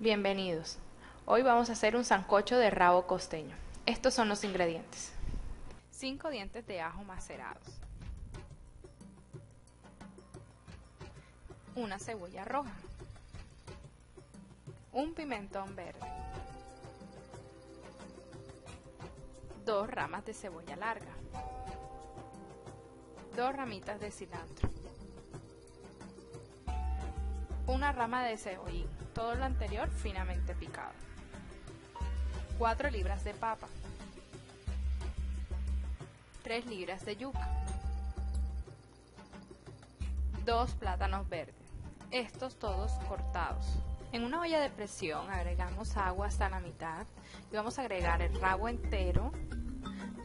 Bienvenidos. Hoy vamos a hacer un sancocho de rabo costeño. Estos son los ingredientes. 5 dientes de ajo macerados. Una cebolla roja. Un pimentón verde. 2 ramas de cebolla larga. 2 ramitas de cilantro. Una rama de cebollín, todo lo anterior finamente picado. 4 libras de papa. 3 libras de yuca. 2 plátanos verdes, estos todos cortados. En una olla de presión agregamos agua hasta la mitad y vamos a agregar el rabo entero,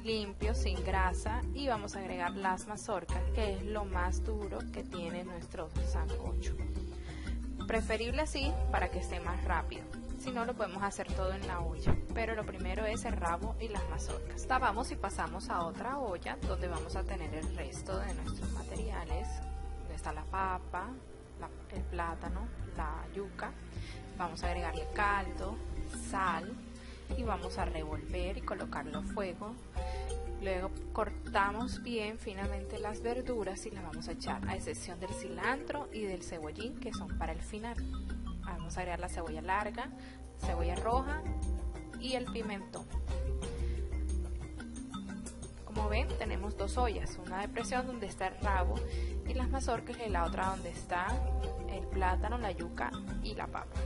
limpio, sin grasa, y vamos a agregar las mazorcas, que es lo más duro que tiene nuestro sancocho. Preferible así para que esté más rápido, si no lo podemos hacer todo en la olla, pero lo primero es el rabo y las mazorcas. Tapamos y pasamos a otra olla donde vamos a tener el resto de nuestros materiales, donde está la papa, el plátano, la yuca. Vamos a agregarle caldo, sal y vamos a revolver y colocarlo a fuego. Luego cortamos bien finamente las verduras y las vamos a echar, a excepción del cilantro y del cebollín, que son para el final. Vamos a agregar la cebolla larga, cebolla roja y el pimentón. Como ven, tenemos 2 ollas, una de presión donde está el rabo y las mazorcas y la otra donde está el plátano, la yuca y la papa.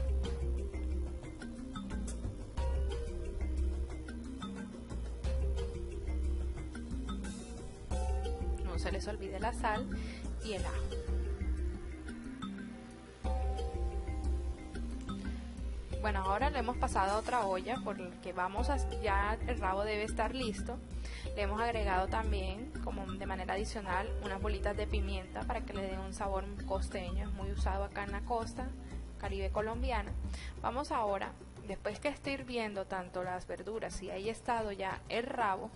Se les olvide la sal y el ajo. Bueno, ahora le hemos pasado a otra olla porque ya el rabo debe estar listo. Le hemos agregado también, como de manera adicional, unas bolitas de pimienta para que le den un sabor costeño. Es muy usado acá en la costa Caribe colombiana. Vamos ahora, después que esté hirviendo tanto las verduras y ahí estado ya el rabo,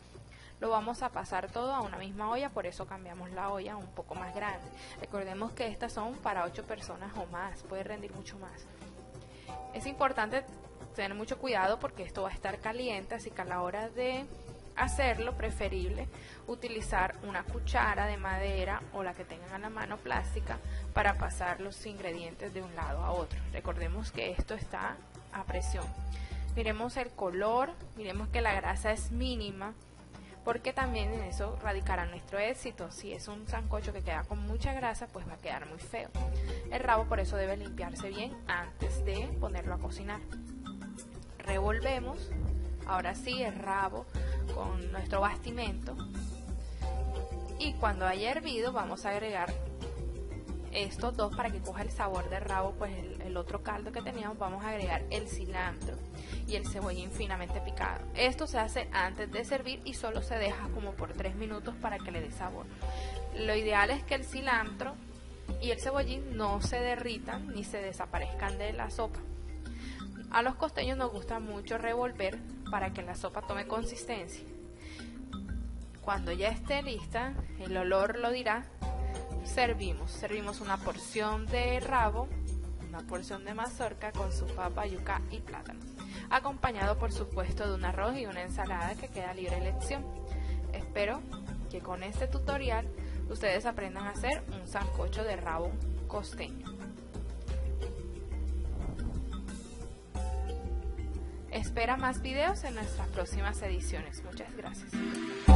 lo vamos a pasar todo a una misma olla, por eso cambiamos la olla un poco más grande. Recordemos que estas son para 8 personas o más, puede rendir mucho más. Es importante tener mucho cuidado porque esto va a estar caliente, así que a la hora de hacerlo, preferible utilizar una cuchara de madera o la que tengan a la mano, plástica, para pasar los ingredientes de un lado a otro. Recordemos que esto está a presión. Miremos el color, miremos que la grasa es mínima, porque también en eso radicará nuestro éxito. Si es un sancocho que queda con mucha grasa, pues va a quedar muy feo. El rabo por eso debe limpiarse bien antes de ponerlo a cocinar. Revolvemos, ahora sí, el rabo con nuestro bastimento. Y cuando haya hervido vamos a agregar estos 2 para que coja el sabor del rabo, pues el otro caldo que teníamos. Vamos a agregar el cilantro y el cebollín finamente picado. Esto se hace antes de servir y solo se deja como por 3 minutos para que le dé sabor. Lo ideal es que el cilantro y el cebollín no se derritan ni se desaparezcan de la sopa. A los costeños nos gusta mucho revolver para que la sopa tome consistencia. Cuando ya esté lista, el olor lo dirá. Servimos una porción de rabo, una porción de mazorca con su papa, yuca y plátano, acompañado por supuesto de un arroz y una ensalada que queda libre elección. Espero que con este tutorial ustedes aprendan a hacer un sancocho de rabo costeño. Espera más videos en nuestras próximas ediciones. Muchas gracias.